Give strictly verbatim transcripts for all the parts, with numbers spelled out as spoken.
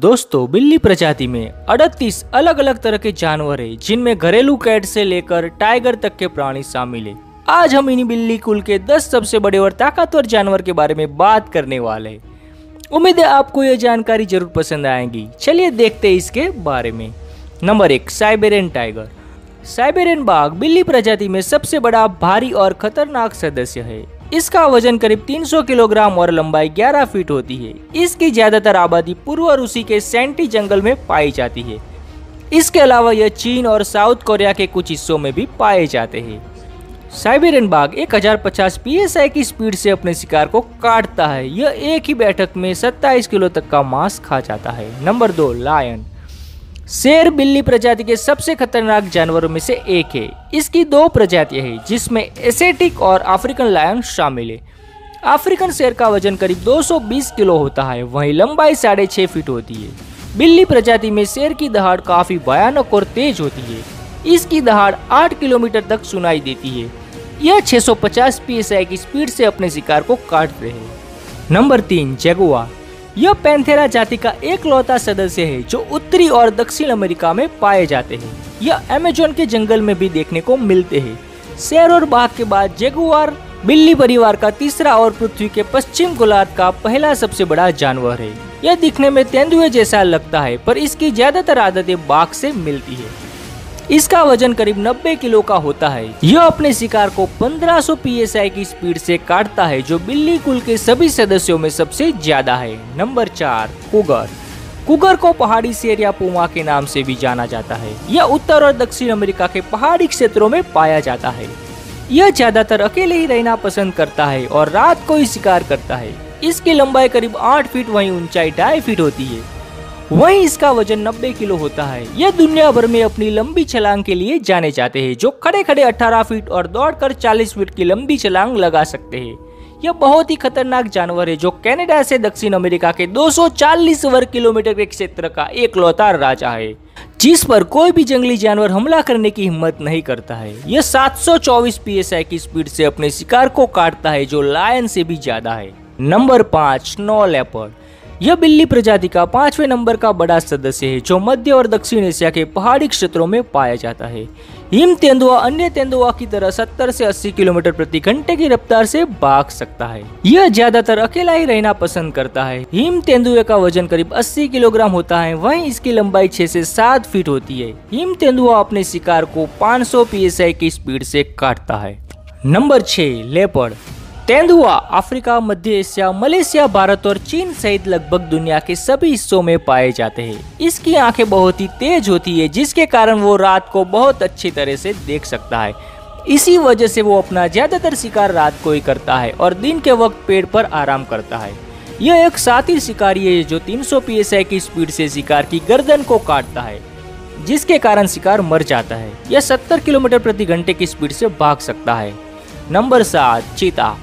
दोस्तों बिल्ली प्रजाति में अड़तीस अलग अलग तरह के जानवर हैं, जिनमें घरेलू कैट से लेकर टाइगर तक के प्राणी शामिल है। आज हम इन्हीं बिल्ली कुल के दस सबसे बड़े और ताकतवर जानवर के बारे में बात करने वाले हैं। उम्मीद है आपको यह जानकारी जरूर पसंद आएगी। चलिए देखते हैं इसके बारे में। नंबर एक, साइबेरियन टाइगर। साइबेरियन बाघ बिल्ली प्रजाति में सबसे बड़ा, भारी और खतरनाक सदस्य है। इसका वजन करीब तीन सौ किलोग्राम और लंबाई ग्यारह फीट होती है। इसकी ज्यादातर आबादी पूर्व रूसी के सेंटी जंगल में पाई जाती है। इसके अलावा यह चीन और साउथ कोरिया के कुछ हिस्सों में भी पाए जाते हैं। साइबेरियन बाघ एक हज़ार पचास पी एस आई की स्पीड से अपने शिकार को काटता है। यह एक ही बैठक में सत्ताईस किलो तक का मांस खा जाता है। नंबर दो, लायन। शेर बिल्ली प्रजाति के सबसे खतरनाक जानवरों में से एक है। इसकी दो प्रजातियां हैं, जिसमें एशियाटिक और अफ्रीकन लायन शामिल है। अफ्रीकन शेर का वजन करीब दो सौ बीस किलो होता है, वहीं लंबाई साढ़े छः फीट होती है। बिल्ली प्रजाति में शेर की दहाड़ काफ़ी भयानक और तेज होती है। इसकी दहाड़ आठ किलोमीटर तक सुनाई देती है। यह छह सौ पचास पी एस आई की स्पीड से अपने शिकार को काटते हैं। नंबर तीन, जगुआर। यह पैंथेरा जाति का एकलौता सदस्य है, जो उत्तरी और दक्षिण अमेरिका में पाए जाते हैं। यह अमेज़न के जंगल में भी देखने को मिलते हैं। शेर और बाघ के बाद जगुआर बिल्ली परिवार का तीसरा और पृथ्वी के पश्चिम गोलार्ध का पहला सबसे बड़ा जानवर है। यह दिखने में तेंदुए जैसा लगता है, पर इसकी ज्यादातर आदतें बाघ से मिलती है। इसका वजन करीब नब्बे किलो का होता है। यह अपने शिकार को पंद्रह सौ पी एस आई की स्पीड से काटता है, जो बिल्ली कुल के सभी सदस्यों में सबसे ज्यादा है। नंबर चार, कुगर। कुगर को पहाड़ी शेर या पुमा के नाम से भी जाना जाता है। यह उत्तर और दक्षिण अमेरिका के पहाड़ी क्षेत्रों में पाया जाता है। यह ज्यादातर अकेले ही रहना पसंद करता है और रात को ही शिकार करता है। इसकी लंबाई करीब आठ फीट, वहीं ऊंचाई ढाई फीट होती है। वहीं इसका वजन नब्बे किलो होता है। यह दुनिया भर में अपनी लंबी छलांग के लिए जाने जाते हैं, जो खड़े खड़े अठारह फीट और दौड़कर चालीस फीट की लंबी छलांग लगा सकते हैं। यह बहुत ही खतरनाक जानवर है, जो कनाडा से दक्षिण अमेरिका के दो सौ चालीस वर्ग किलोमीटर के क्षेत्र का एकलौता राजा है, जिस पर कोई भी जंगली जानवर हमला करने की हिम्मत नहीं करता है। यह सात सौ चौबीस पी एस आई की स्पीड से अपने शिकार को काटता है, जो लायन से भी ज्यादा है। नंबर पाँच, स्नो लेपर्ड। यह बिल्ली प्रजाति का पांचवें नंबर का बड़ा सदस्य है, जो मध्य और दक्षिण एशिया के पहाड़ी क्षेत्रों में पाया जाता है। हिम तेंदुआ अन्य तेंदुआ की तरह सत्तर से अस्सी किलोमीटर प्रति घंटे की रफ्तार से भाग सकता है। यह ज्यादातर अकेला ही रहना पसंद करता है। हिम तेंदुए का वजन करीब अस्सी किलोग्राम होता है, वहीं इसकी लंबाई छह से सात फीट होती है। हिम तेंदुआ अपने शिकार को पाँच सौ पी एस आई की स्पीड से काटता है। नंबर छह, लेपर्ड। तेंदुआ अफ्रीका, मध्य एशिया, मलेशिया, भारत और चीन सहित लगभग दुनिया के सभी हिस्सों में पाए जाते हैं। इसकी आंखें बहुत ही तेज होती है, जिसके कारण वो रात को बहुत अच्छी तरह से देख सकता है। इसी वजह से वो अपना ज्यादातर शिकार रात को ही करता है और दिन के वक्त पेड़ पर आराम करता है। यह एक साथी शिकारी है, जो तीन सौ पी एस आई की स्पीड से शिकार की गर्दन को काटता है, जिसके कारण शिकार मर जाता है। यह सत्तर किलोमीटर प्रति घंटे की स्पीड से भाग सकता है। नंबर सात, चीता।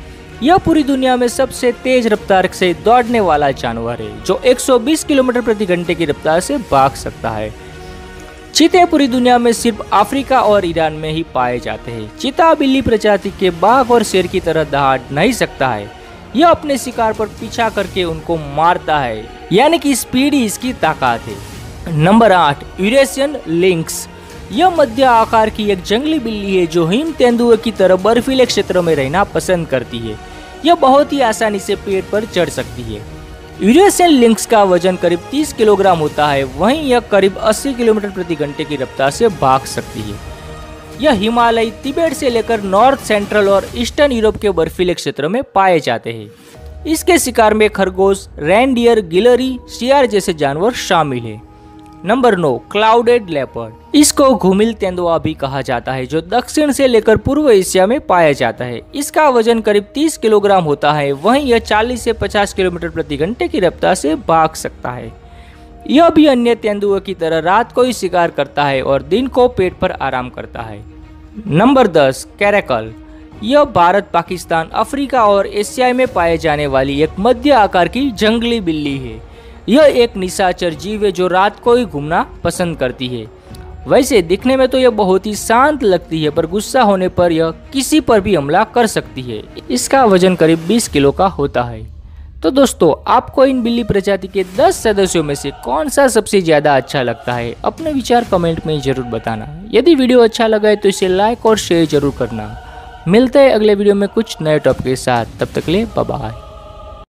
यह पूरी दुनिया में सबसे तेज रफ्तार से दौड़ने वाला जानवर है, जो एक सौ बीस किलोमीटर प्रति घंटे की रफ्तार से भाग सकता है। चीते पूरी दुनिया में सिर्फ अफ्रीका और ईरान में ही पाए जाते हैं। चीता बिल्ली प्रजाति के बाघ और शेर की तरह दहाड़ नहीं सकता है। यह अपने शिकार पर पीछा करके उनको मारता है, यानी कि स्पीड ही इसकी ताकत है। नंबर आठ, यूरेशियन लिंक्स। यह मध्य आकार की एक जंगली बिल्ली है, जो हिम तेंदुए की तरह बर्फीले क्षेत्रों में रहना पसंद करती है। यह बहुत ही आसानी से पेड़ पर चढ़ सकती है। यूरेशियन लिंक्स का वजन करीब तीस किलोग्राम होता है, वहीं यह करीब अस्सी किलोमीटर प्रति घंटे की रफ्तार से भाग सकती है। यह हिमालय, तिब्बत से लेकर नॉर्थ सेंट्रल और ईस्टर्न यूरोप के बर्फीले क्षेत्रों में पाए जाते हैं। इसके शिकार में खरगोश, रेनडियर, गिलहरी, शियार जैसे जानवर शामिल है। नंबर नौ, क्लाउडेड लेपर्ड। इसको घुमिल तेंदुआ भी कहा जाता है, जो दक्षिण से लेकर पूर्व एशिया में पाया जाता है। इसका वजन करीब तीस किलोग्राम होता है, वहीं यह चालीस से पचास किलोमीटर प्रति घंटे की रफ्तार से भाग सकता है। यह भी अन्य तेंदुए की तरह रात को ही शिकार करता है और दिन को पेड़ पर आराम करता है। नंबर दस, कैरेकल। यह भारत, पाकिस्तान, अफ्रीका और एशिया में पाए जाने वाली एक मध्य आकार की जंगली बिल्ली है। यह एक निशाचर जीव है, जो रात को ही घूमना पसंद करती है। वैसे दिखने में तो यह बहुत ही शांत लगती है, पर गुस्सा होने पर यह किसी पर भी हमला कर सकती है। इसका वजन करीब बीस किलो का होता है। तो दोस्तों आपको इन बिल्ली प्रजाति के दस सदस्यों में से कौन सा सबसे ज़्यादा अच्छा लगता है, अपने विचार कमेंट में ज़रूर बताना। यदि वीडियो अच्छा लगा है तो इसे लाइक और शेयर जरूर करना। मिलते हैं अगले वीडियो में कुछ नए टॉपिक के साथ, तब तक के लिए बाय बाय।